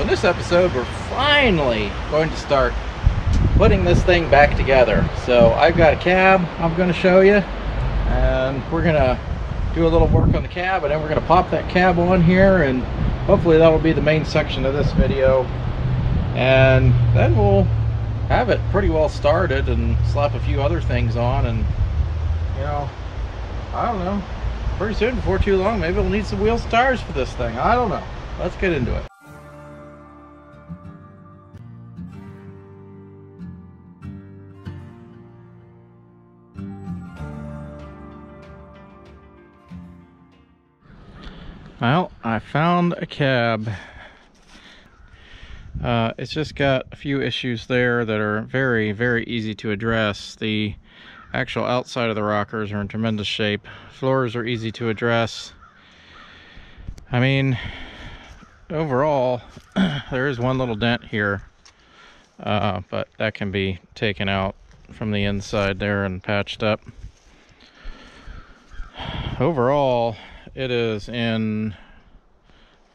So in this episode, we're finally going to start putting this thing back together. So I've got a cab I'm going to show you, and we're going to do a little work on the cab, and then we're going to pop that cab on here, and hopefully that'll be the main section of this video. And then we'll have it pretty well started and slap a few other things on, and you know, I don't know, pretty soon, before too long, maybe we'll need some wheels and tires for this thing. I don't know. Let's get into it. Well, I found a cab. It's just got a few issues there that are very, very easy to address. The actual outside of the rockers are in tremendous shape. Floors are easy to address. I mean, overall, there is one little dent here, but that can be taken out from the inside there and patched up. Overall, it is in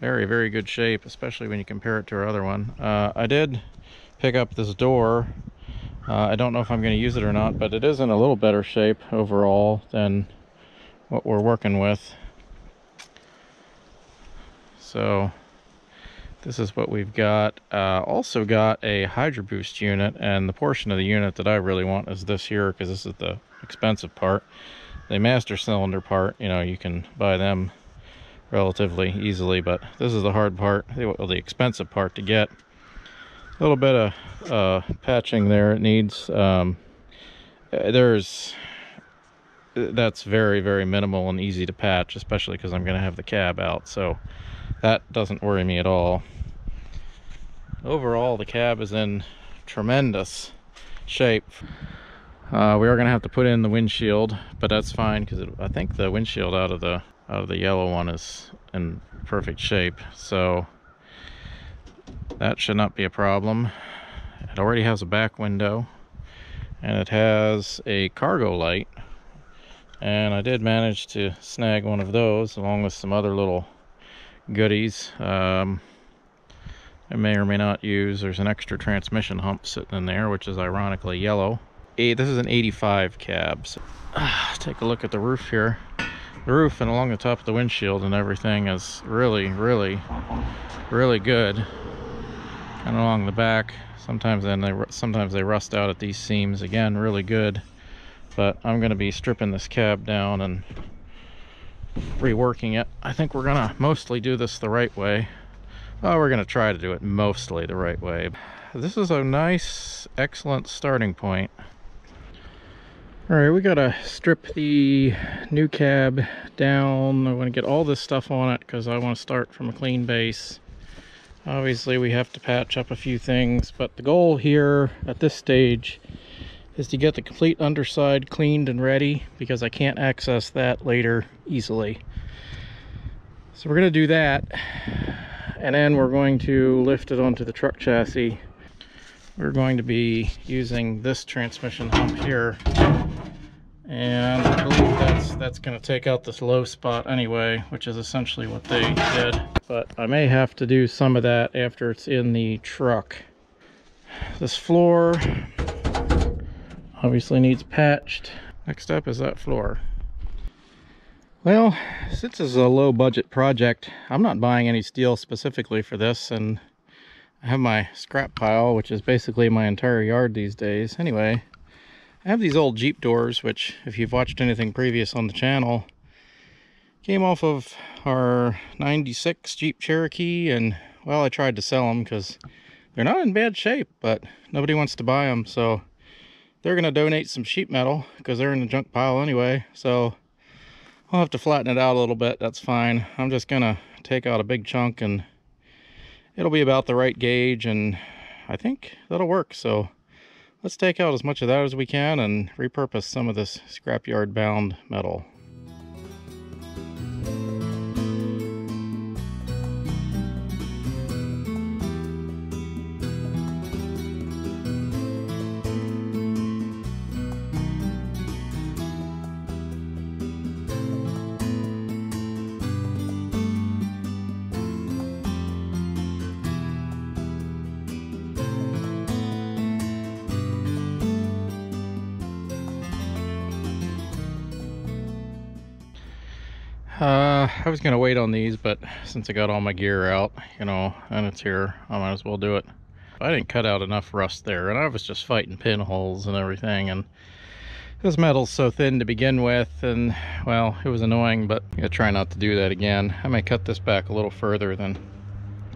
very, very good shape, especially when you compare it to our other one. I did pick up this door. I don't know if I'm going to use it or not, but it is in a little better shape overall than what we're working with. So this is what we've got. Also got a Hydro Boost unit, and the portion of the unit that I really want is this here, because this is the expensive part. The master cylinder part, you know, you can buy them relatively easily, but this is the hard part, well, the expensive part to get. A little bit of patching there it needs. That's very, very minimal and easy to patch, especially because I'm going to have the cab out, so that doesn't worry me at all. Overall, the cab is in tremendous shape. We are going to have to put in the windshield, but that's fine, because I think the windshield out of the yellow one is in perfect shape, so that should not be a problem. It already has a back window, and it has a cargo light, and I did manage to snag one of those along with some other little goodies I may or may not use. There's an extra transmission hump sitting in there, which is ironically yellow. This is an 85 cab, so take a look at the roof here. The roof and along the top of the windshield and everything is really, really, really good. And along the back, sometimes they rust out at these seams. Again, really good. But I'm going to be stripping this cab down and reworking it. I think we're going to mostly do this the right way. Well, we're going to try to do it mostly the right way. This is a nice, excellent starting point. All right, we gotta strip the new cab down. I want to get all this stuff on it because I want to start from a clean base. Obviously, we have to patch up a few things, but the goal here at this stage is to get the complete underside cleaned and ready, because I can't access that later easily. So we're gonna do that, and then we're going to lift it onto the truck chassis. We're going to be using this transmission hump here, and I believe that's going to take out this low spot anyway, which is essentially what they did. But I may have to do some of that after it's in the truck. This floor obviously needs patched. Next up is that floor. Well, since this is a low budget project, I'm not buying any steel specifically for this, and I have my scrap pile, which is basically my entire yard these days. Anyway, I have these old Jeep doors, which, if you've watched anything previous on the channel, came off of our 96 Jeep Cherokee, and, well, I tried to sell them because they're not in bad shape, but nobody wants to buy them, so they're going to donate some sheet metal because they're in the junk pile anyway, so I'll have to flatten it out a little bit. That's fine. I'm just going to take out a big chunk, and it'll be about the right gauge, and I think that'll work. So let's take out as much of that as we can and repurpose some of this scrapyard bound metal. I was gonna wait on these, but since I got all my gear out, you know, and it's here, I might as well do it. I didn't cut out enough rust there, and I was just fighting pinholes and everything, and this metal's so thin to begin with, and well, it was annoying, but I'm gonna try not to do that again. I may cut this back a little further than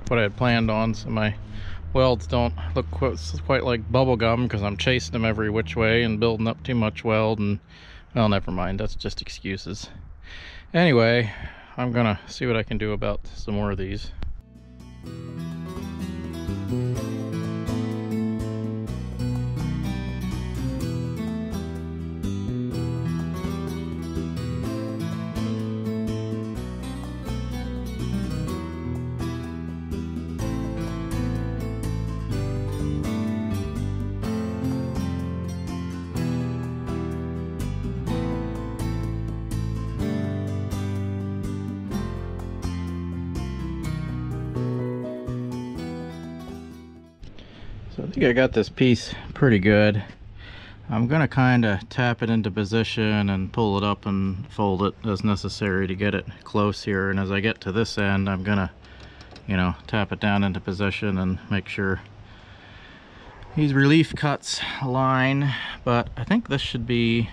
what I had planned on, so my welds don't look quite like bubble gum, because I'm chasing them every which way and building up too much weld, and well, never mind, that's just excuses. Anyway, I'm gonna see what I can do about some more of these. I think I got this piece pretty good. I'm gonna kind of tap it into position and pull it up and fold it as necessary to get it close here, and as I get to this end, I'm gonna, you know, tap it down into position and make sure these relief cuts align, but I think this should be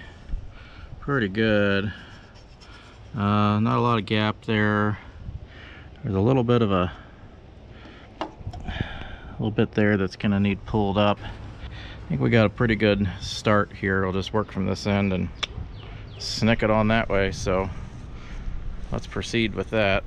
pretty good. Not a lot of gap there. There's a little bit of a little bit there that's gonna need pulled up. I think we got a pretty good start here. I'll just work from this end and snick it on that way, so let's proceed with that.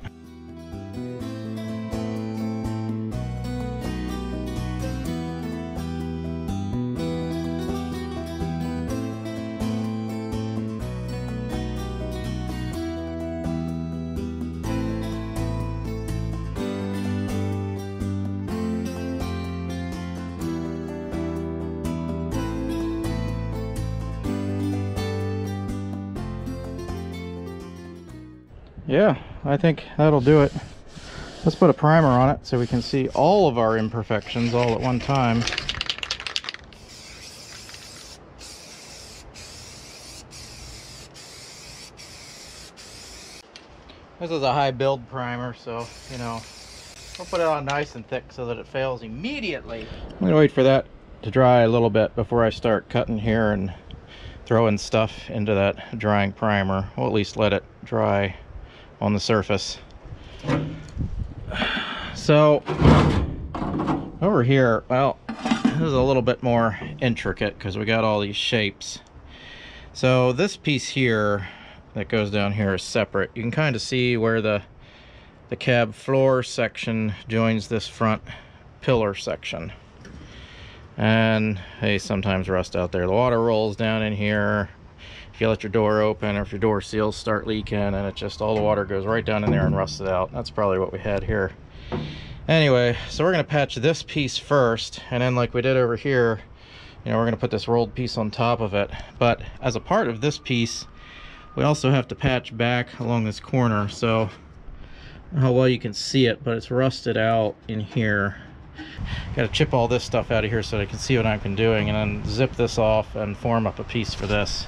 Yeah, I think that'll do it. Let's put a primer on it so we can see all of our imperfections all at one time. This is a high build primer, so, you know, we'll put it on nice and thick so that it fails immediately. I'm gonna wait for that to dry a little bit before I start cutting here and throwing stuff into that drying primer. We'll at least let it dry on the surface. So over here, well, this is a little bit more intricate because we got all these shapes. So this piece here that goes down here is separate. You can kind of see where the cab floor section joins this front pillar section. And they sometimes rust out there. The water rolls down in here. If you let your door open or if your door seals start leaking, and it just, all the water goes right down in there and rusts it out. That's probably what we had here. Anyway, so we're gonna patch this piece first, and then like we did over here, you know, we're gonna put this rolled piece on top of it. But as a part of this piece, we also have to patch back along this corner. So I don't know how well you can see it, but it's rusted out in here. Got to chip all this stuff out of here so that I can see what I'm doing, and then zip this off and form up a piece for this.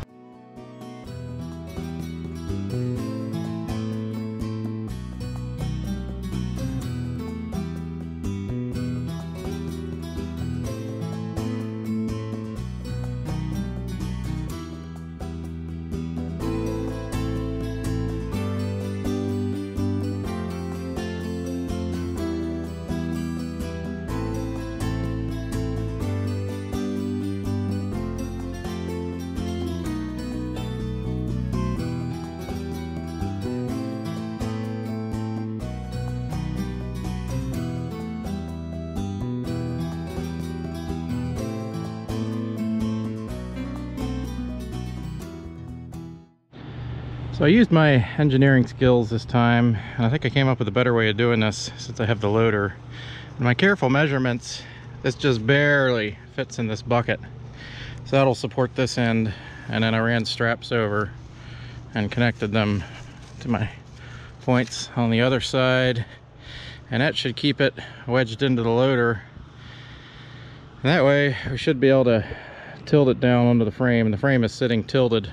So I used my engineering skills this time, and I think I came up with a better way of doing this since I have the loader. And my careful measurements, this just barely fits in this bucket. So that'll support this end, and then I ran straps over and connected them to my points on the other side. And that should keep it wedged into the loader. And that way we should be able to tilt it down onto the frame, and the frame is sitting tilted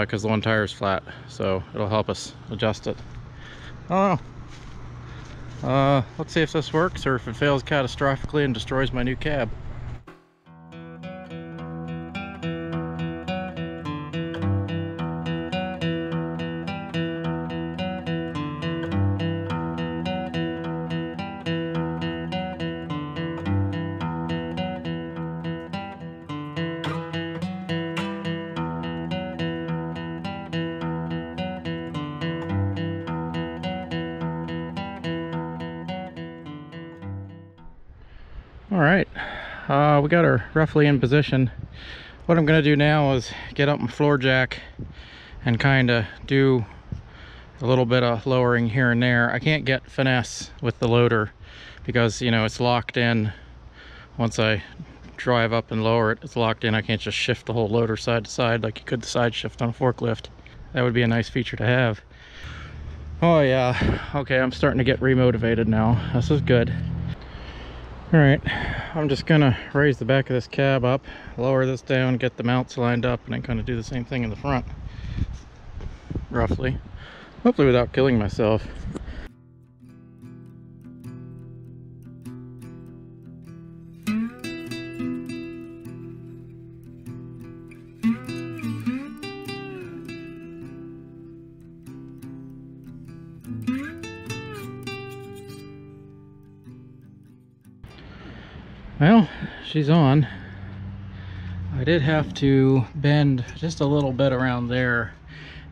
because the one tire is flat, so it'll help us adjust it. I don't know. Let's see if this works or if it fails catastrophically and destroys my new cab. Alright, we got her roughly in position. What I'm going to do now is get up my floor jack and kind of do a little bit of lowering here and there. I can't get finesse with the loader because, you know, it's locked in. Once I drive up and lower it, it's locked in. I can't just shift the whole loader side to side like you could the side shift on a forklift. That would be a nice feature to have. Oh yeah, okay, I'm starting to get remotivated now. This is good. Alright, I'm just gonna raise the back of this cab up, lower this down, get the mounts lined up, and then kind of do the same thing in the front, roughly. Hopefully without killing myself. Well, she's on. I did have to bend just a little bit around there,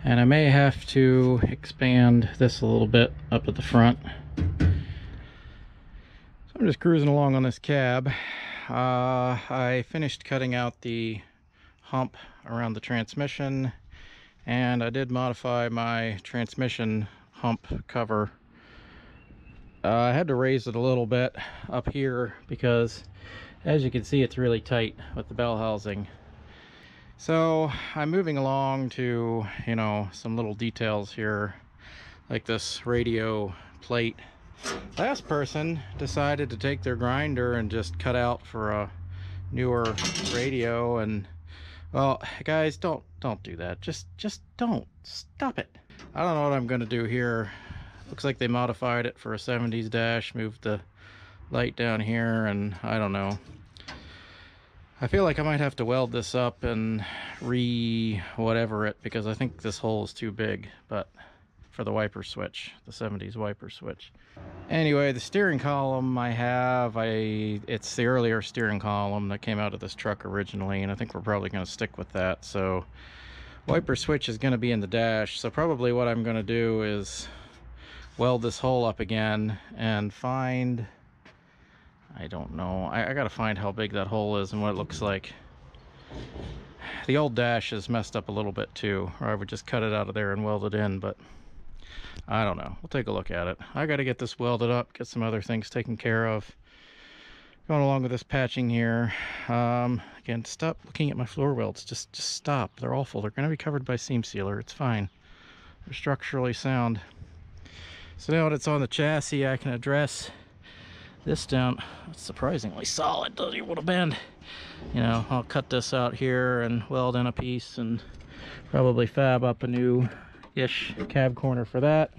and I may have to expand this a little bit up at the front. So I'm just cruising along on this cab. I finished cutting out the hump around the transmission, and I did modify my transmission hump cover. I had to raise it a little bit up here because, as you can see, it's really tight with the bell housing. So I'm moving along to, you know, some little details here, like this radio plate. Last person decided to take their grinder and just cut out for a newer radio, and, well, guys, don't do that. Just don't. Stop it. I don't know what I'm gonna do here. Looks like they modified it for a 70s dash, moved the light down here, and I don't know. I feel like I might have to weld this up and re-whatever it, because I think this hole is too big, but for the wiper switch, the 70s wiper switch. Anyway, the steering column I have, it's the earlier steering column that came out of this truck originally, and I think we're probably going to stick with that. So wiper switch is going to be in the dash, so probably what I'm going to do is weld this hole up again and find, I don't know, I gotta find how big that hole is and what it looks like. The old dash is messed up a little bit too, or I would just cut it out of there and weld it in, but I don't know. We'll take a look at it. I gotta get this welded up, get some other things taken care of. Going along with this patching here. Again, stop looking at my floor welds. Just stop. They're awful. They're gonna be covered by seam sealer. It's fine. They're structurally sound. So now that it's on the chassis, I can address this down. It's surprisingly solid, doesn't even want to bend. You know, I'll cut this out here and weld in a piece and probably fab up a new-ish cab corner for that.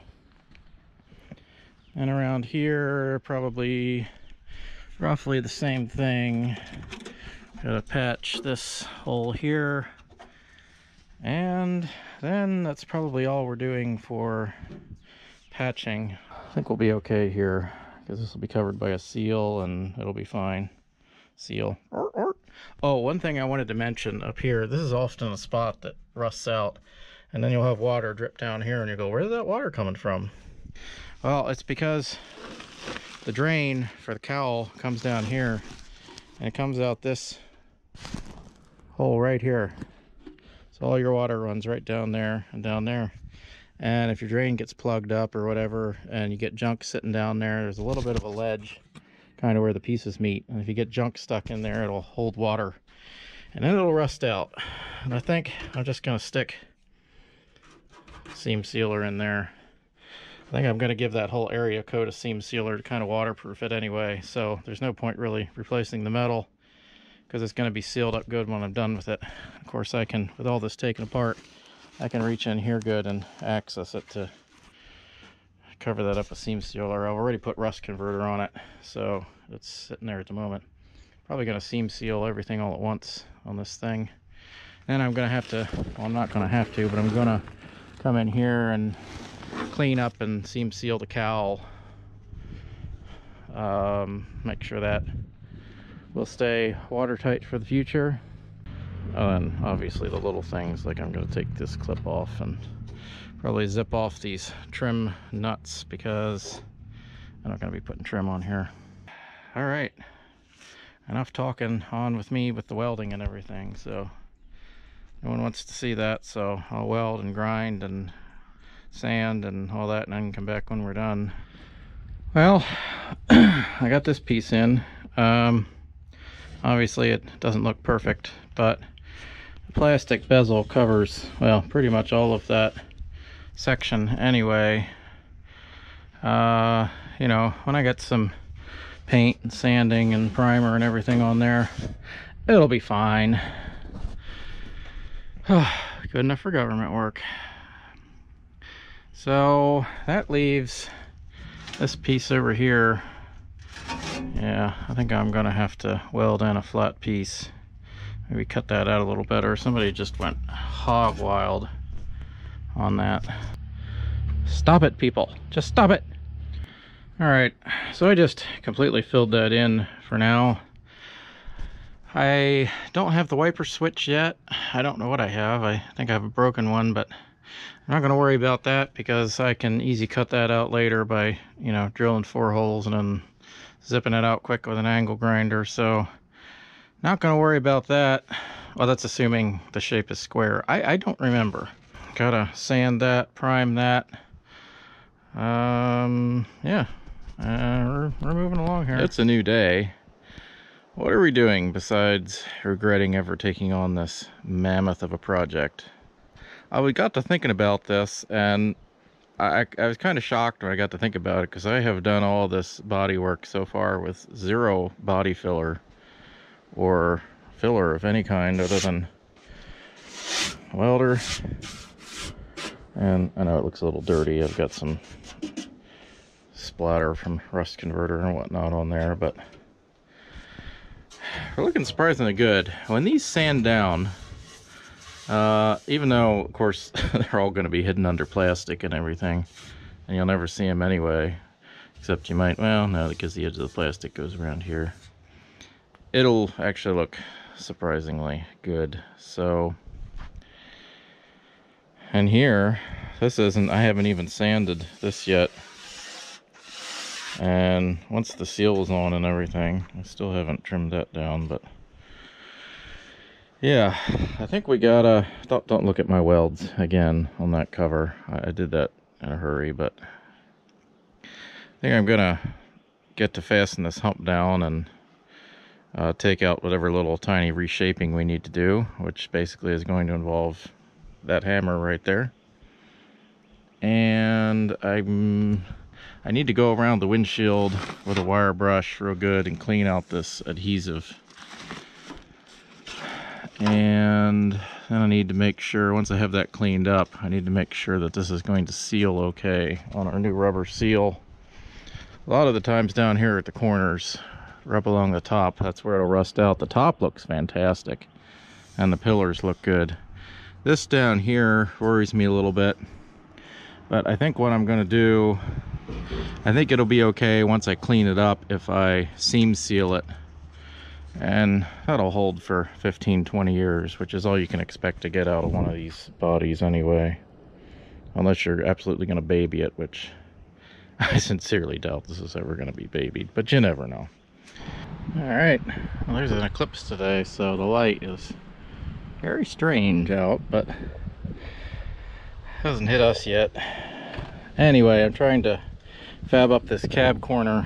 And around here, probably roughly the same thing. Gotta patch this hole here. And then that's probably all we're doing for patching. I think we'll be okay here because this will be covered by a seal and it'll be fine. Seal. Oh, one thing I wanted to mention up here, this is often a spot that rusts out and then you'll have water drip down here and you go, where's that water coming from? Well, it's because the drain for the cowl comes down here and it comes out this hole right here. So all your water runs right down there and down there. And if your drain gets plugged up or whatever and you get junk sitting down there, there's a little bit of a ledge kind of where the pieces meet, and if you get junk stuck in there, it'll hold water and then it'll rust out. And I think I'm just gonna stick seam sealer in there. I think I'm gonna give that whole area coat of seam sealer to kind of waterproof it anyway, so there's no point really replacing the metal because it's gonna be sealed up good when I'm done with it. Of course, I can, with all this taken apart, I can reach in here good and access it to cover that up with seam sealer. I've already put rust converter on it, so it's sitting there at the moment. Probably going to seam seal everything all at once on this thing. And I'm going to have to, well, I'm not going to have to, but I'm going to come in here and clean up and seam seal the cowl. Make sure that will stay watertight for the future. And obviously the little things, like I'm going to take this clip off and probably zip off these trim nuts because I'm not going to be putting trim on here. All right, enough talking on with me with the welding and everything. So no one wants to see that, so I'll weld and grind and sand and all that, and then come back when we're done. Well, I got this piece in. Obviously it doesn't look perfect, but the plastic bezel covers, well, pretty much all of that section anyway. You know, when I get some paint and sanding and primer and everything on there, it'll be fine. Good enough for government work. So that leaves this piece over here. Yeah, I think I'm gonna have to weld in a flat piece. Maybe cut that out a little better. Somebody just went hog wild on that. Stop it, people, just stop it. All right, so I just completely filled that in for now. I don't have the wiper switch yet. I don't know what I have. I think I have a broken one, but I'm not gonna worry about that because I can easy cut that out later by, you know, drilling 4 holes and then zipping it out quick with an angle grinder. So not gonna worry about that. Well, that's assuming the shape is square. I don't remember. Gotta sand that, prime that. Yeah, we're moving along here. It's a new day. What are we doing besides regretting ever taking on this mammoth of a project? I got to thinking about this, and I was kind of shocked when I got to think about it, because I have done all this body work so far with 0 body filler or filler of any kind other than welder. And I know it looks a little dirty. I've got some splatter from rust converter and whatnot on there, but we're looking surprisingly good. When these sand down, even though, of course, they're all going to be hidden under plastic and everything, and you'll never see them anyway, except you might, well, no, because the edge of the plastic goes around here. It'll actually look surprisingly good. So, and here, this isn't, I haven't even sanded this yet, and once the seal is on and everything, I still haven't trimmed that down, but yeah, I think we got a, don't look at my welds again on that cover. I did that in a hurry, but I think I'm gonna get to fasten this hump down and take out whatever little tiny reshaping we need to do, which basically is going to involve that hammer right there. And I need to go around the windshield with a wire brush real good and clean out this adhesive. And then I need to make sure, once I have that cleaned up, I need to make sure that this is going to seal okay on our new rubber seal. A lot of the times down here at the corners, right along the top, that's where it'll rust out. The top looks fantastic, and the pillars look good. This down here worries me a little bit, but I think what I'm going to do, I think it'll be okay once I clean it up if I seam seal it. And that'll hold for 15-20 years, which is all you can expect to get out of one of these bodies anyway, unless you're absolutely going to baby it, which I sincerely doubt this is ever going to be babied, but you never know. All right, well, there's an eclipse today, so the light is very strange out, but it hasn't hit us yet. Anyway, I'm trying to fab up this cab corner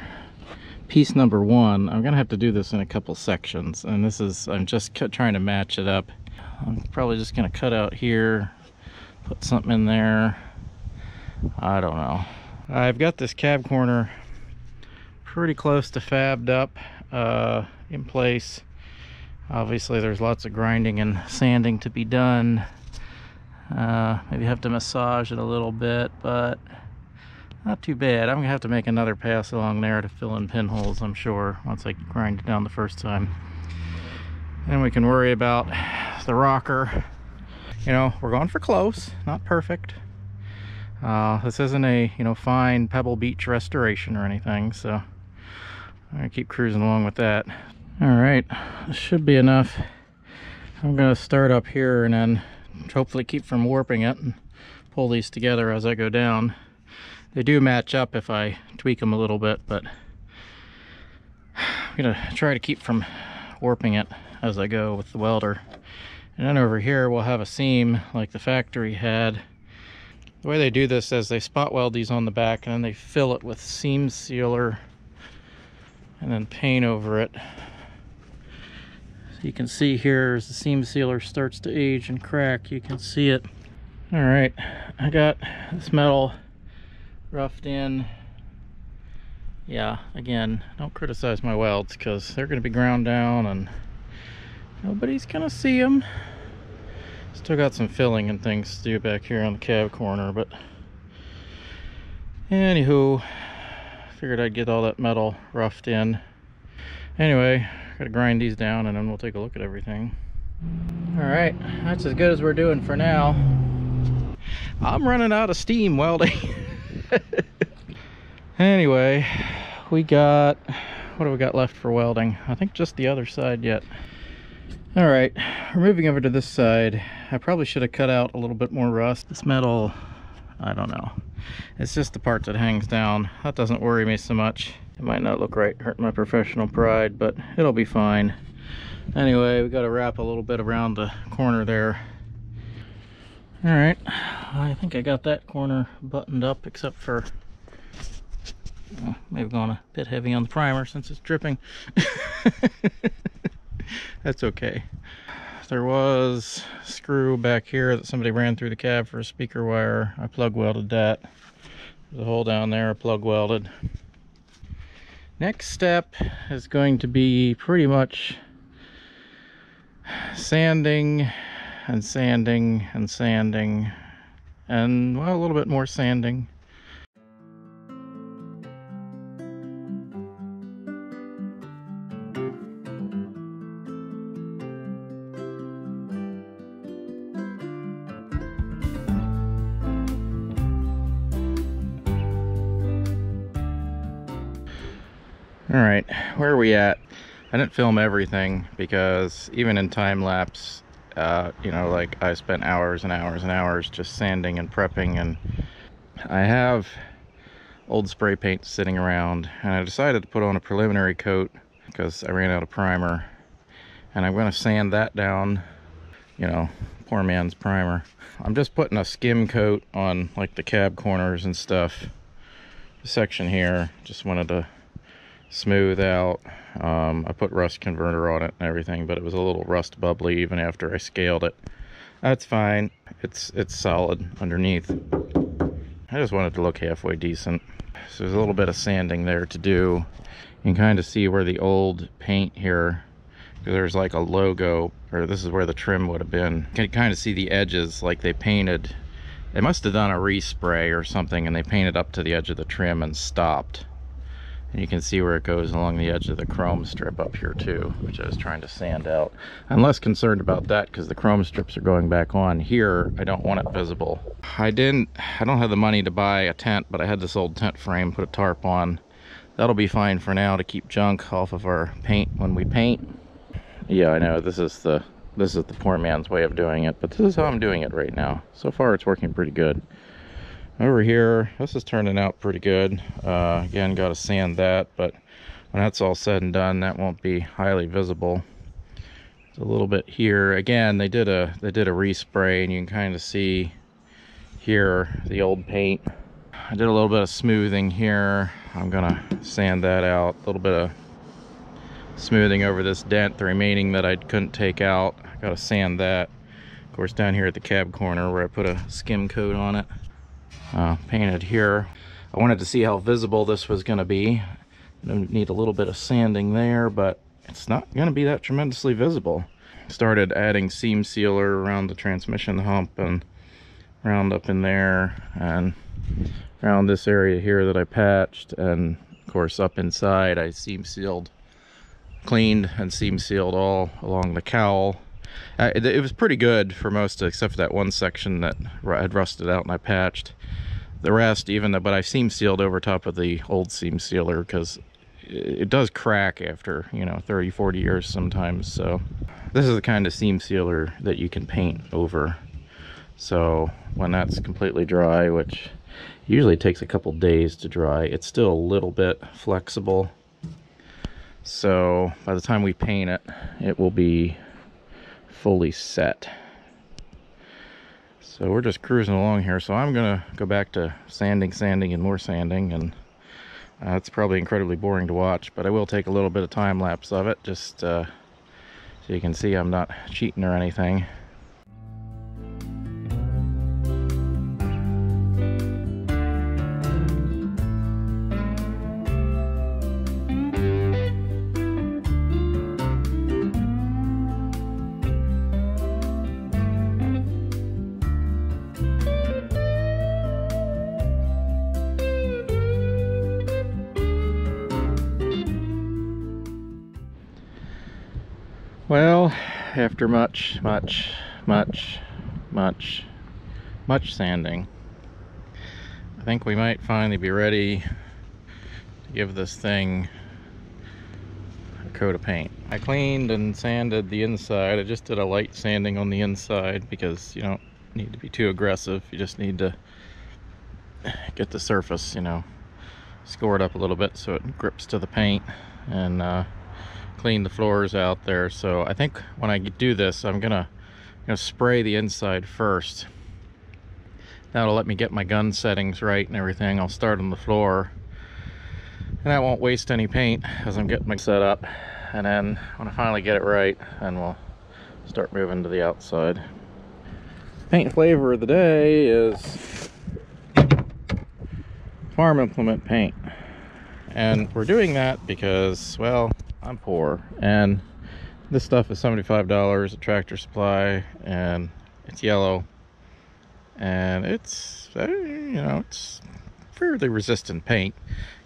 piece number 1. I'm gonna have to do this in a couple sections, and this is, I'm just trying to match it up. I'm probably just gonna cut out here, put something in there, I don't know. I've got this cab corner pretty close to fabbed up, in place. Obviously there's lots of grinding and sanding to be done. Maybe have to massage it a little bit, but not too bad. I'm gonna have to make another pass along there to fill in pinholes, I'm sure, once I grind it down the first time. Then we can worry about the rocker. You know, we're going for close, not perfect. This isn't a, you know, fine Pebble Beach restoration or anything, so I'm gonna keep cruising along with that. All right, this should be enough. I'm gonna start up here and then hopefully keep from warping it and pull these together as I go down. They do match up if I tweak them a little bit, but I'm gonna try to keep from warping it as I go with the welder. And then over here we'll have a seam like the factory had. The way they do this is they spot weld these on the back and then they fill it with seam sealer and then paint over it. So you can see here as the seam sealer starts to age and crack, you can see it. All right, I got this metal roughed in. Yeah, again, don't criticize my welds because they're going to be ground down and nobody's going to see them. Still got some filling and things to do back here on the cab corner, but anywho, figured I'd get all that metal roughed in. Anyway, gotta grind these down and then we'll take a look at everything. Alright, that's as good as we're doing for now. I'm running out of steam welding. Anyway, we got, what do we got left for welding? I think just the other side yet. Alright, we're moving over to this side. I probably should have cut out a little bit more rust. This metal, I don't know. It's just the part that hangs down. That doesn't worry me so much. It might not look right, hurt my professional pride, but it'll be fine. Anyway, we got to wrap a little bit around the corner there. Alright, I think I got that corner buttoned up except for... well, maybe going a bit heavy on the primer since it's dripping. That's okay. There was a screw back here that somebody ran through the cab for a speaker wire. I plug welded that. There's a hole down there, I plug welded. Next step is going to be pretty much sanding and sanding and sanding and, well, a little bit more sanding. Alright, where are we at? I didn't film everything because even in time lapse, you know, like I spent hours and hours and hours just sanding and prepping, and I have old spray paint sitting around, and I decided to put on a preliminary coat because I ran out of primer, and I'm going to sand that down, you know, poor man's primer. I'm just putting a skim coat on like the cab corners and stuff. The section here, just wanted to smooth out. I put rust converter on it and everything, but it was a little rust bubbly even after I scaled it. That's fine. It's solid underneath. I just wanted to look halfway decent. So there's a little bit of sanding there to do. You can kind of see where the old paint here, because there's like a logo, or this is where the trim would have been. You can kind of see the edges, like they painted. They must have done a respray or something, and they painted up to the edge of the trim and stopped. And you can see where it goes along the edge of the chrome strip up here too, which I was trying to sand out. I'm less concerned about that because the chrome strips are going back on. Here, I don't want it visible. I don't have the money to buy a tent, but I had this old tent frame, put a tarp on. That'll be fine for now to keep junk off of our paint when we paint. Yeah, I know, this is the poor man's way of doing it, but this is how I'm doing it right now. So far, it's working pretty good. Over here, this is turning out pretty good. Again, got to sand that, but when that's all said and done, that won't be highly visible. It's a little bit here. Again, they did a respray, and you can kind of see here the old paint. I did a little bit of smoothing here. I'm gonna sand that out. A little bit of smoothing over this dent, the remaining that I couldn't take out. I gotta sand that. Of course, down here at the cab corner where I put a skim coat on it. Painted here. I wanted to see how visible this was going to be. I need a little bit of sanding there, but it's not going to be that tremendously visible. Started adding seam sealer around the transmission hump, and round up in there and around this area here that I patched, and of course up inside I seam sealed, cleaned and seam sealed all along the cowl. It was pretty good for most, except for that one section that had rusted out and I patched. The rest, but I seam sealed over top of the old seam sealer because it does crack after, 30, 40 years sometimes. So this is the kind of seam sealer that you can paint over. So when that's completely dry, which usually takes a couple days to dry, it's still a little bit flexible. So by the time we paint it, it will be fully set. So we're just cruising along here. So I'm gonna go back to sanding and more sanding, and it's probably incredibly boring to watch, but I will take a little bit of time lapse of it, just so you can see I'm not cheating or anything. Well, after much sanding, I think we might finally be ready to give this thing a coat of paint. I cleaned and sanded the inside. I just did a light sanding on the inside because you don't need to be too aggressive. You just need to get the surface, scored up a little bit so it grips to the paint, and clean the floors out there. So I think when I do this, I'm gonna spray the inside first. That'll let me get my gun settings right and everything. I'll start on the floor and I won't waste any paint as I'm getting my set up, and then when I finally get it right, and we'll start moving to the outside. Paint flavor of the day is farm implement paint, and we're doing that because, well, I'm poor, and this stuff is $75 at Tractor Supply, and it's yellow, and it's, it's fairly resistant paint.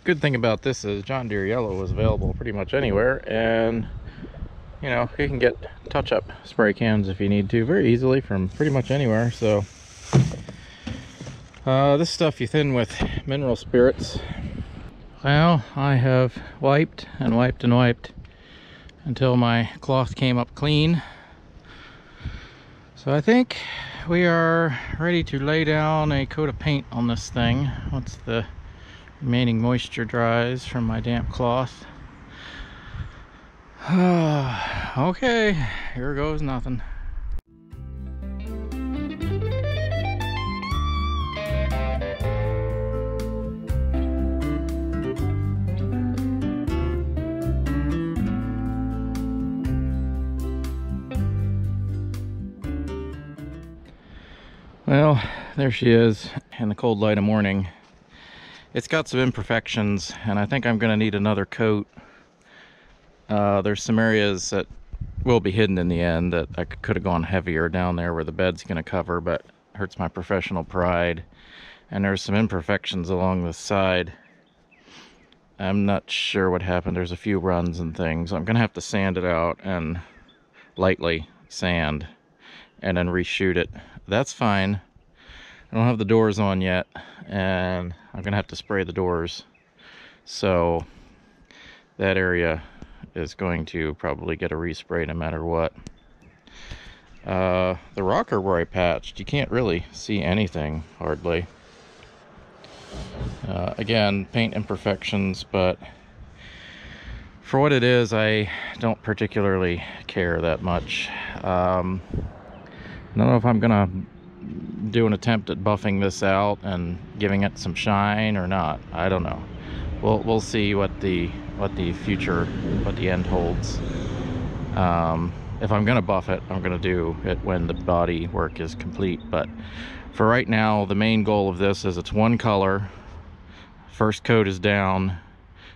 Good thing about this is John Deere Yellow is available pretty much anywhere, and, you can get touch-up spray cans if you need to very easily from pretty much anywhere. So this stuff you thin with mineral spirits. Well, I have wiped and wiped and wiped until my cloth came up clean. So I think we are ready to lay down a coat of paint on this thing once the remaining moisture dries from my damp cloth. Okay, here goes nothing. Well, there she is in the cold light of morning. It's got some imperfections, and I think I'm going to need another coat. There's some areas that will be hidden in the end that I could have gone heavier down there where the bed's going to cover, but it hurts my professional pride. And there's some imperfections along the side. I'm not sure what happened. There's a few runs and things. I'm going to have to sand it out and lightly sand and then reshoot it. That's fine. I don't have the doors on yet, and I'm gonna have to spray the doors, so that area is going to probably get a respray no matter what. The rocker where I patched, you can't really see anything hardly. Again, paint imperfections, but for what it is, I don't particularly care that much. I don't know if I'm gonna do an attempt at buffing this out and giving it some shine or not. I don't know. We'll see what the end holds. If I'm gonna buff it, I'm gonna do it when the body work is complete. But for right now, the main goal of this is it's one color. First coat is down.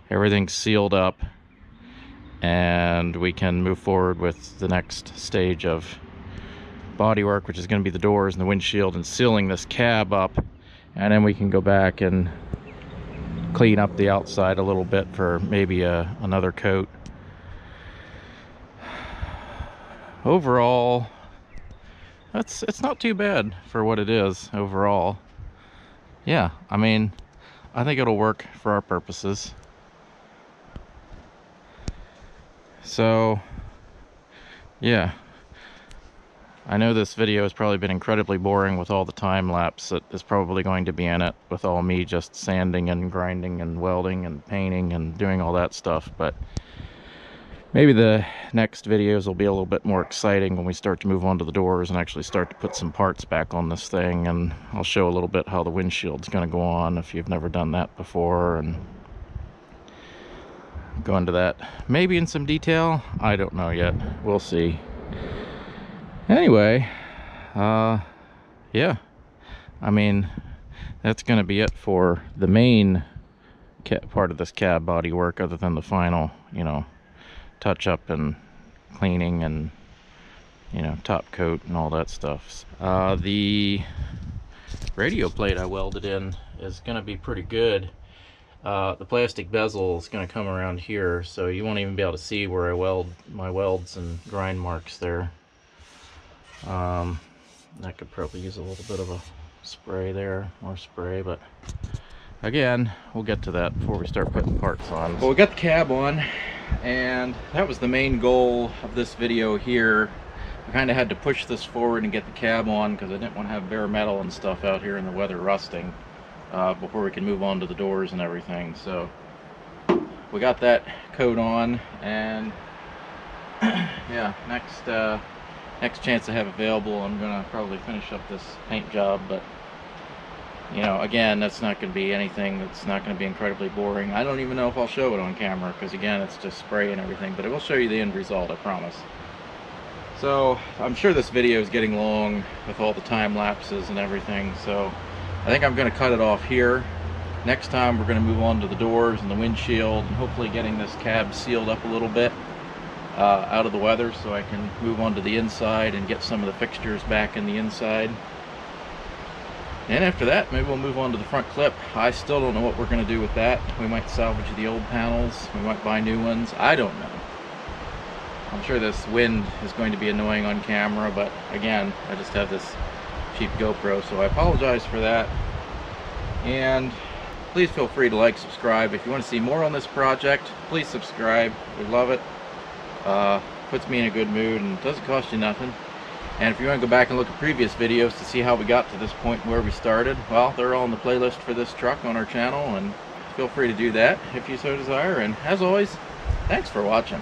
Everything's sealed up, and we can move forward with the next stage of bodywork, which is going to be the doors and the windshield, and sealing this cab up, and then we can go back and clean up the outside a little bit for maybe another coat. Overall, it's not too bad for what it is overall. Yeah, I mean, I think it'll work for our purposes. So, yeah. I know this video has probably been incredibly boring with all the time lapse that is probably going to be in it, with all me just sanding and grinding and welding and painting and doing all that stuff, but maybe the next videos will be a little bit more exciting when we start to move on to the doors and actually start to put some parts back on this thing, and I'll show a little bit how the windshield's going to go on if you've never done that before, and go into that maybe in some detail. I don't know yet, we'll see. Anyway, yeah, I mean, that's gonna be it for the main part of this cab body work, other than the final, you know, touch up and cleaning and, you know, top coat and all that stuff. The radio plate I welded in is gonna be pretty good. The plastic bezel is going to come around here, so you won't even be able to see where I weld my welds and grind marks there. I could probably use a little bit of a spray there, more spray, but again, we'll get to that before we start putting parts on. Well, we got the cab on, and that was the main goal of this video here. I kind of had to push this forward and get the cab on because I didn't want to have bare metal and stuff out here in the weather rusting. Before we can move on to the doors and everything. So we got that coat on, and yeah, next chance I have available, I'm gonna probably finish up this paint job, but you know, again, that's not gonna be anything that's not gonna be incredibly boring. I don't even know if I'll show it on camera because again, it's just spray and everything, but it will show you the end result, I promise. So I'm sure this video is getting long with all the time lapses and everything, so I think I'm going to cut it off here. Next time we're going to move on to the doors and the windshield, and hopefully getting this cab sealed up a little bit out of the weather, so I can move on to the inside and get some of the fixtures back in the inside. And after that, maybe we'll move on to the front clip. I still don't know what we're going to do with that. We might salvage the old panels. We might buy new ones. I don't know. I'm sure this wind is going to be annoying on camera, but again, I just have this cheap GoPro, so I apologize for that. And please feel free to like, subscribe. If you want to see more on this project, please subscribe. We love it. Puts me in a good mood and doesn't cost you nothing. And if you want to go back and look at previous videos to see how we got to this point where we started, well, they're all in the playlist for this truck on our channel, and feel free to do that if you so desire. And as always, thanks for watching.